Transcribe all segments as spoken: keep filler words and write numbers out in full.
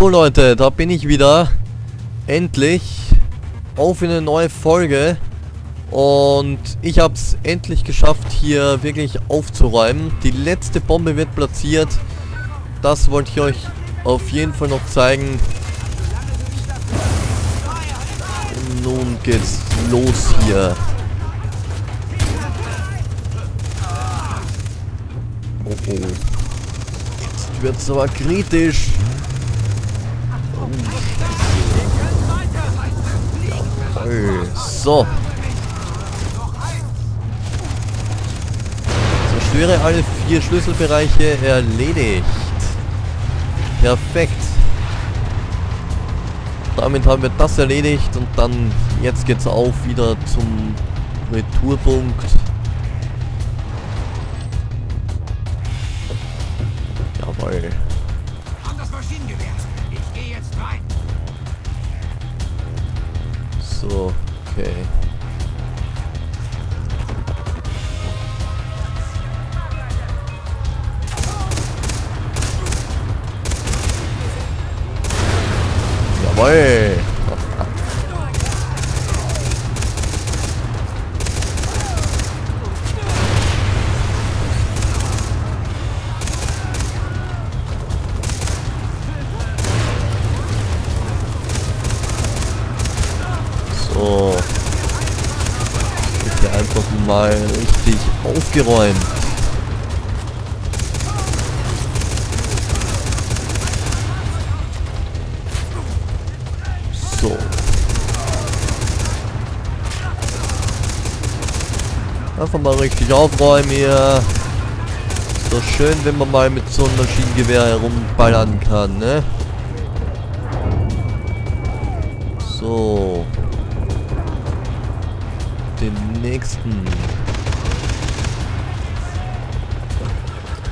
So Leute, da bin ich wieder. Endlich auf in eine neue Folge. Und ich habe es endlich geschafft, hier wirklich aufzuräumen. Die letzte Bombe wird platziert. Das wollte ich euch auf jeden Fall noch zeigen. Und nun geht's los hier. Oh oh. Jetzt wird es aber kritisch. Jawohl. So. Zerstöre alle vier Schlüsselbereiche, erledigt. Perfekt. Damit haben wir das erledigt und dann jetzt geht's auf wieder zum Retourpunkt. Jawohl. So, okay. Jawohl. So. Wird hier einfach mal richtig aufgeräumt. So. Einfach mal richtig aufräumen hier. Ist doch schön, wenn man mal mit so einem Maschinengewehr herumballern kann, ne? So. Den nächsten.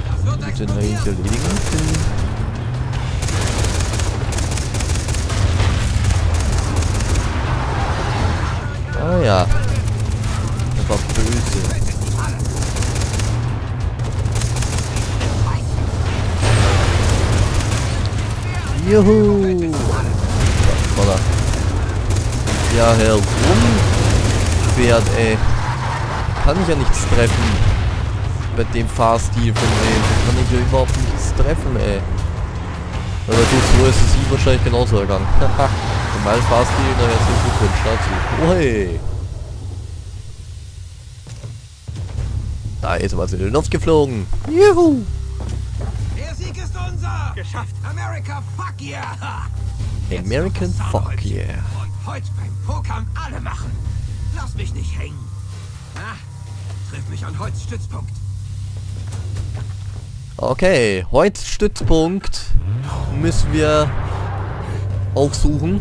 Muss den eigentlich erledigen? Ah ja. Das war böse. Juhu! Ja, herum. Ey. Kann ich ja nichts treffen. Bei dem Fahrstil von dem. Kann ich ja überhaupt nichts treffen, ey. Aber du, so ist es ihm wahrscheinlich genauso ergangen. Haha. Normal Fahrstil, da wäre es nicht gut, dazu. Da ist was in den Luft geflogen. Juhu. Der Sieg ist unser. Geschafft. America, fuck yeah. American, fuck yeah. Und heute beim Poker alle machen. Lass mich nicht hängen. Ah, triff mich an Hoyts Stützpunkt. Okay, Hoyts Stützpunkt müssen wir aufsuchen.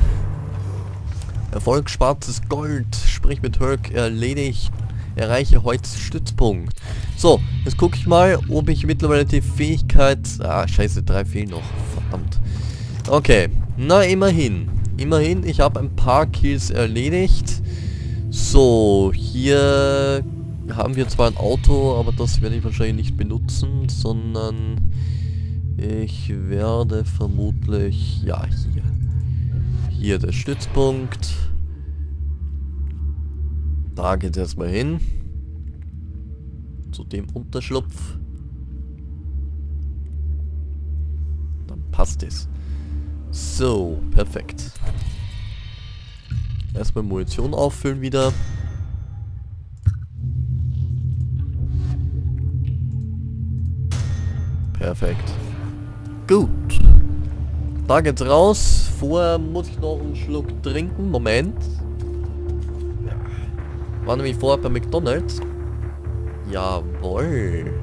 Erfolg schwarzes Gold. Sprich mit Herc erledigt. Erreiche Hoyts Stützpunkt. So, jetzt gucke ich mal, ob ich mittlerweile die Fähigkeit... Ah, scheiße, drei fehlen noch. Verdammt. Okay, na immerhin. Immerhin, ich habe ein paar Kills erledigt. So, hier haben wir zwar ein Auto, aber das werde ich wahrscheinlich nicht benutzen, sondern ich werde vermutlich, ja, hier, hier der Stützpunkt, da geht es erstmal hin, zu dem Unterschlupf, dann passt es. So, perfekt. Erstmal Munition auffüllen wieder. Perfekt. Gut. Da geht's raus. Vorher muss ich noch einen Schluck trinken. Moment. War nämlich vorher bei McDonald's. Jawohl.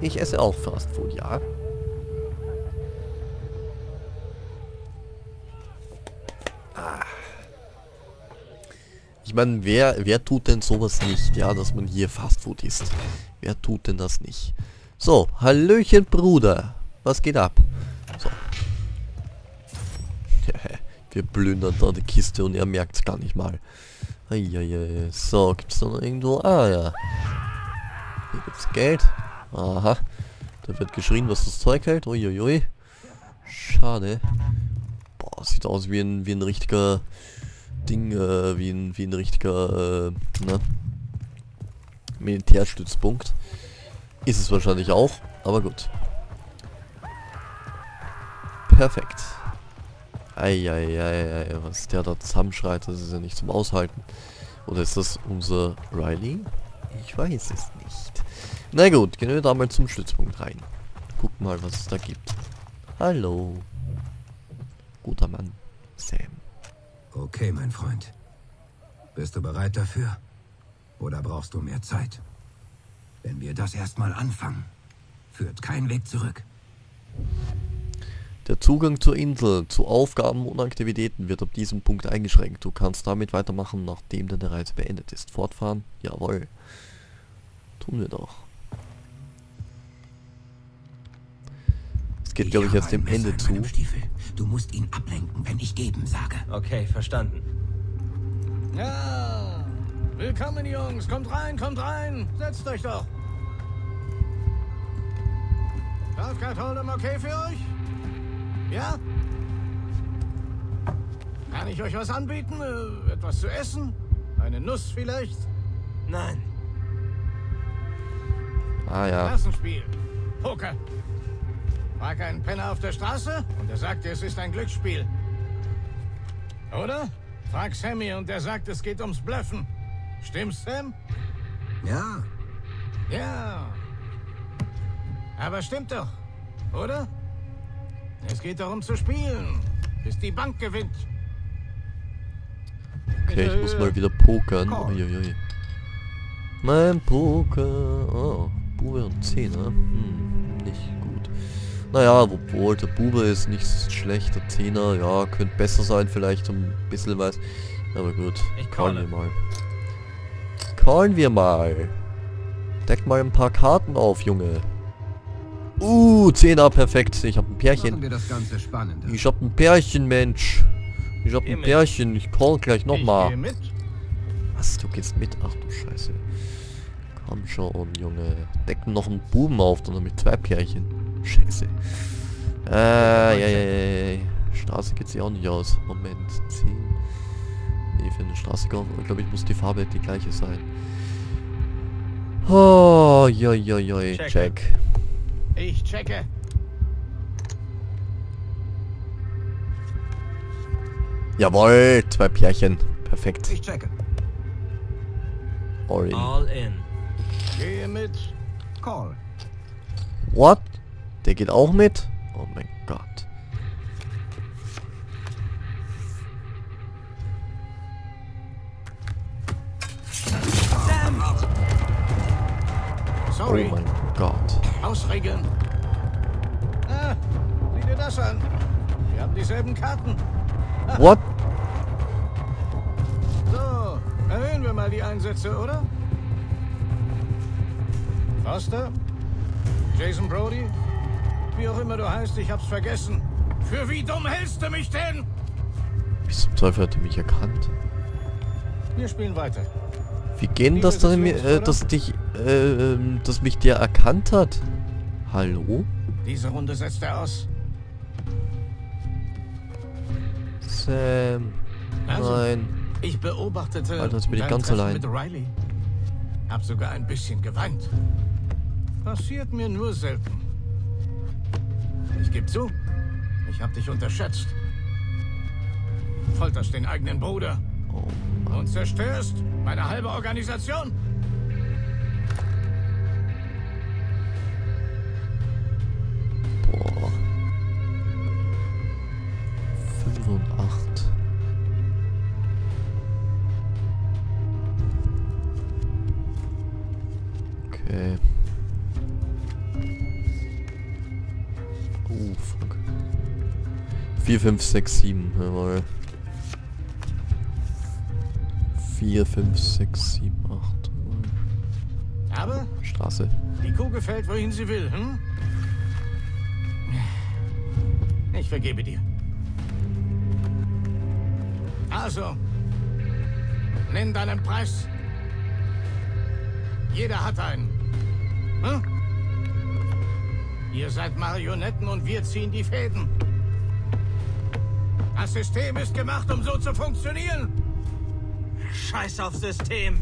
Ich esse auch Fast Food, ja. Ich meine, wer, wer tut denn sowas nicht, ja, dass man hier Fastfood isst? Wer tut denn das nicht? So, Hallöchen, Bruder. Was geht ab? So. Wir plündern da die Kiste und er merkt's gar nicht mal. Eieiei. So, gibt's da noch irgendwo? Ah, ja. Hier gibt's Geld. Aha. Da wird geschrien, was das Zeug hält. Uiuiui. Schade. Boah, sieht aus wie ein, wie ein richtiger Ding, äh, wie ein, wie ein richtiger, äh, ne? Militärstützpunkt. Ist es wahrscheinlich auch, aber gut. Perfekt. Eieiei, was der da zusammenschreit, das ist ja nicht zum Aushalten. Oder ist das unser Riley? Ich weiß es nicht. Na gut, gehen wir da mal zum Stützpunkt rein. Guck mal, was es da gibt. Hallo. Guter Mann, Sam. Okay, mein Freund. Bist du bereit dafür? Oder brauchst du mehr Zeit? Wenn wir das erstmal anfangen, führt kein Weg zurück. Der Zugang zur Insel, zu Aufgaben und Aktivitäten wird ab diesem Punkt eingeschränkt. Du kannst damit weitermachen, nachdem deine Reise beendet ist. Fortfahren? Jawohl. Tun wir doch. Es geht, glaube ich, erst dem Ende zu. Du musst ihn ablenken, wenn ich geben sage. Okay, verstanden. Ja! Willkommen, Jungs! Kommt rein, kommt rein! Setzt euch doch! Texas Hold'em okay für euch? Ja? Kann ich euch was anbieten? Äh, etwas zu essen? Eine Nuss vielleicht? Nein. Ah ja. Klassenspiel. Poker. Frag einen Penner auf der Straße und er sagt, es ist ein Glücksspiel. Oder? Frag Sammy und er sagt, es geht ums Bluffen. Stimmt's, Sam? Ja. Ja. Aber stimmt doch, oder? Es geht darum zu spielen, bis die Bank gewinnt. Okay, ich muss mal wieder pokern. Uiuiui. Mein Poker. Oh, Bube und Zehner. Hm, nicht gut. Naja, obwohl der Bube ist nicht schlecht, der Zehner, ja, könnte besser sein, vielleicht ein bisschen was. Aber gut, callen wir mal. Callen wir mal. Deck mal ein paar Karten auf, Junge. Uh, Zehner, perfekt. Ich hab ein Pärchen. Ich hab ein Pärchen, Mensch. Ich hab ein Pärchen. Ich call gleich nochmal. Was, du gehst mit? Ach du Scheiße. Komm schon, Junge. Decken noch einen Buben auf, sondern mit zwei Pärchen. Scheiße. Äh, ja, ja, ja. Straße geht sie auch nicht aus. Moment, zehn. Nee, für eine Straße, glaube ich, muss die Farbe die gleiche sein. Oh, ja, ja, ja. Check. Ich checke. Jawohl, zwei Pärchen. Perfekt. Ich checke. All in. All in. Gehe mit. Call. What? Der geht auch mit? Oh mein Gott. Sorry. Oh mein Gott. Ausregeln. Ah, sieh dir das an. Wir haben dieselben Karten. What? So, erhöhen wir mal die Einsätze, oder? Foster? Jason Brody? Wie auch immer du heißt, ich hab's vergessen. Für wie dumm hältst du mich denn? Wie zum Teufel hat er mich erkannt? Wir spielen weiter. Wie gehen das, dass, mir, äh, dass dich, äh, dass mich der erkannt hat? Hallo? Diese Runde setzt er aus. Sam. Also, nein. Ich beobachtete. Alter, jetzt bin ich ganz allein. Mit Riley. Hab sogar ein bisschen geweint. Passiert mir nur selten. Ich gebe zu, ich hab dich unterschätzt. Folterst den eigenen Bruder. Oh. Und zerstörst meine halbe Organisation. Boah. fünf und acht. Okay. Oh, fuck. vier, fünf, sechs, sieben, jawohl. vier, fünf, sechs, sieben, acht. Aber? Straße. Die Kuh gefällt, wohin sie will, hm? Ich vergebe dir. Also, nenn deinen Preis. Jeder hat einen. Hm? Ihr seid Marionetten und wir ziehen die Fäden. Das System ist gemacht, um so zu funktionieren. Scheiß aufs System.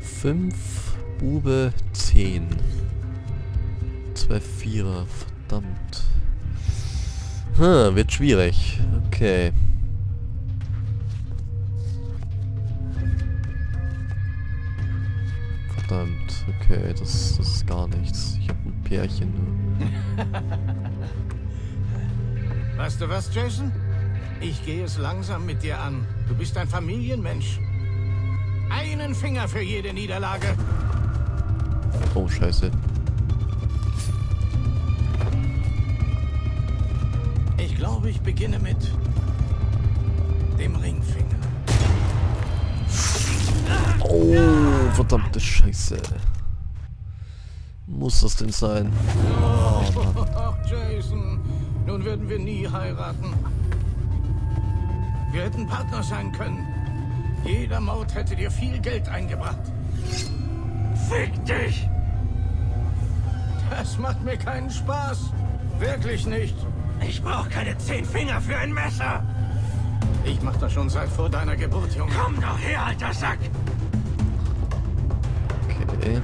fünf, Bube, zehn. zwei Vierer, verdammt. Hm, wird schwierig. Okay. Verdammt, okay, das, das ist gar nichts. Ich hab ein Pärchen nur. Weißt du was, Jason? Ich gehe es langsam mit dir an. Du bist ein Familienmensch. Einen Finger für jede Niederlage. Oh, scheiße. Ich glaube, ich beginne mit dem Ringfinger. Oh, verdammte Scheiße. Muss das denn sein? Oh, Mann. Ach, Jason. Nun würden wir nie heiraten. Wir hätten Partner sein können. Jeder Mord hätte dir viel Geld eingebracht. Fick dich! Das macht mir keinen Spaß. Wirklich nicht. Ich brauche keine zehn Finger für ein Messer. Ich mach das schon seit vor deiner Geburt, Junge. Komm doch her, alter Sack! Okay.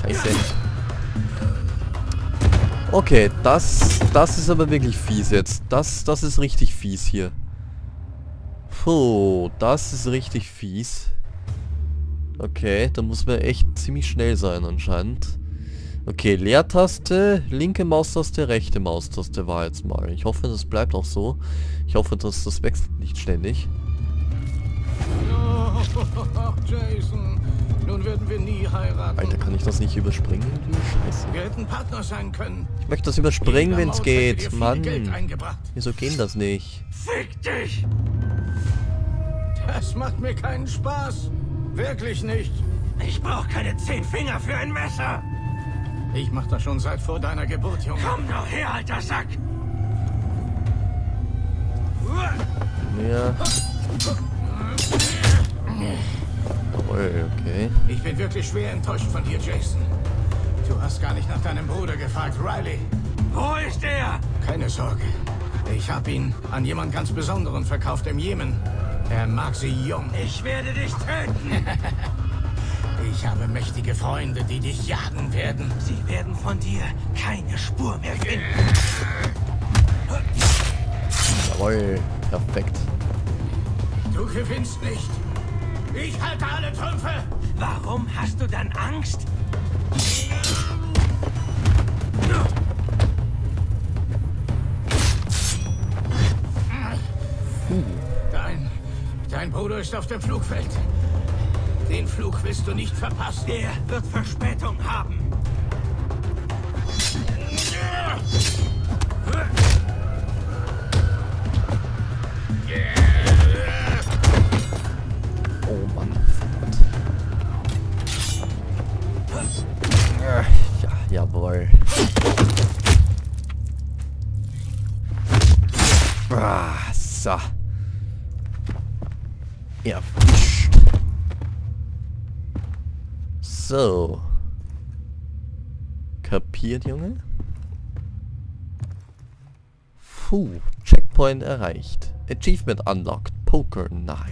Scheiße. Okay, das, das ist aber wirklich fies jetzt. Das, das ist richtig fies hier. Puh, das ist richtig fies. Okay, da muss man echt ziemlich schnell sein anscheinend. Okay, Leertaste, linke Maustaste, rechte Maustaste war jetzt mal. Ich hoffe, das bleibt auch so. Ich hoffe, dass das wechselt nicht ständig. Oh, Jason. Nun werden wir nie heiraten. Alter, kann ich das nicht überspringen? Scheiße. Wir hätten Partner sein können. Ich möchte das überspringen, wenn es geht. Mann. Wieso geht das nicht? Fick dich! Das macht mir keinen Spaß. Wirklich nicht. Ich brauche keine zehn Finger für ein Messer. Ich mach das schon seit vor deiner Geburt, Junge. Komm doch her, alter Sack! Ja. Okay. Ich bin wirklich schwer enttäuscht von dir, Jason. Du hast gar nicht nach deinem Bruder gefragt, Riley. Wo ist er? Keine Sorge. Ich habe ihn an jemand ganz Besonderen verkauft im Jemen. Er mag sie jung. Ich werde dich töten. Ich habe mächtige Freunde, die dich jagen werden. Sie werden von dir keine Spur mehr finden. Jawohl, perfekt. Du gewinnst nicht. Ich halte alle Trümpfe. Warum hast du dann Angst? Dein, dein Bruder ist auf dem Flugfeld. Den Flug willst du nicht verpassen. Der wird Verspätung haben. Oh Mann. Ja, jawohl. Ah, so. Ja. So. Kapiert, Junge? Puh. Checkpoint erreicht. Achievement unlocked. Poker Night.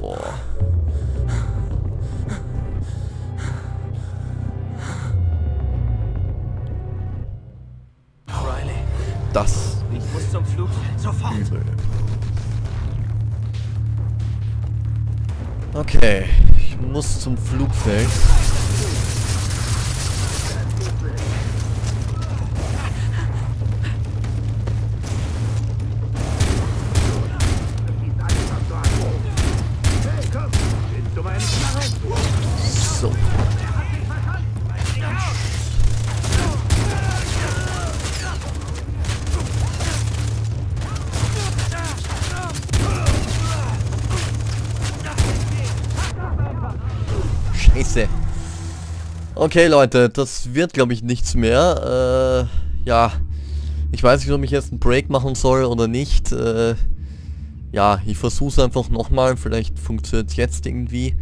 Boah. Riley. Das. Ich muss zum Flugfeld. Sofort. Übel. Okay, ich muss zum Flugfeld. So. Okay, Leute, das wird, glaube ich, nichts mehr. Äh, ja, ich weiß nicht, ob ich jetzt einen Break machen soll oder nicht. Äh, Ja, ich versuche es einfach nochmal. Vielleicht funktioniert es jetzt irgendwie.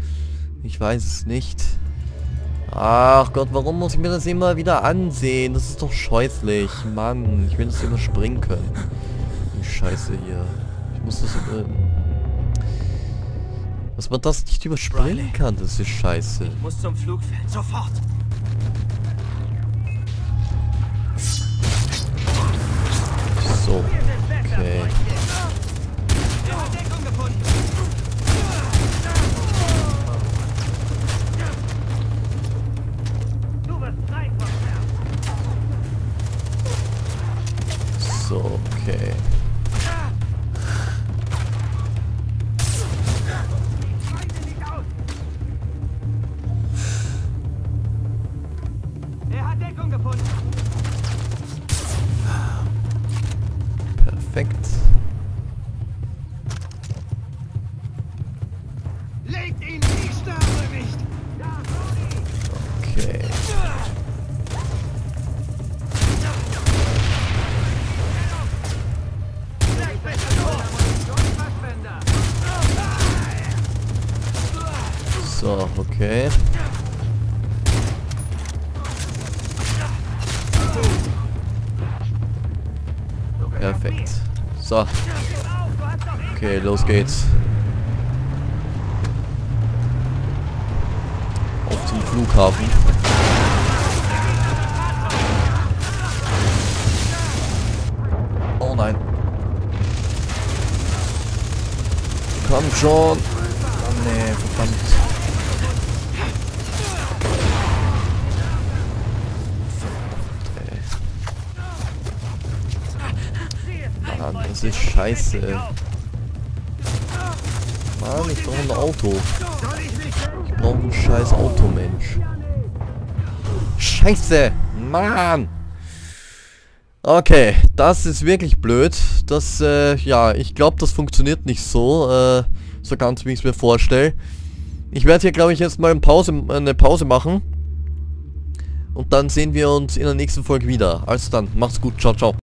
Ich weiß es nicht. Ach Gott, warum muss ich mir das immer wieder ansehen? Das ist doch scheußlich. Mann, ich will das immer springen können. Die Scheiße hier. Ich muss das... Äh, dass man das nicht überspringen Riley. kann, das ist scheiße. Ich muss zum Flugfeld, sofort! So, okay. So, okay. Perfekt. Legt ihn die Stabe nicht. Okay. So, okay. Perfekt. So. Okay, los geht's. Auf zum Flughafen. Oh nein. Komm schon. Oh nee, verdammt. Das ist scheiße. Mann, ich brauche ein Auto. Ich brauche ein scheiß Auto, Mensch. Scheiße! Mann! Okay, das ist wirklich blöd. Das, äh, ja, ich glaube, das funktioniert nicht so. Äh, so ganz, wie ich es mir vorstelle. Ich werde hier, glaube ich, jetzt mal eine Pause, eine Pause machen. Und dann sehen wir uns in der nächsten Folge wieder. Also dann, macht's gut. Ciao, ciao.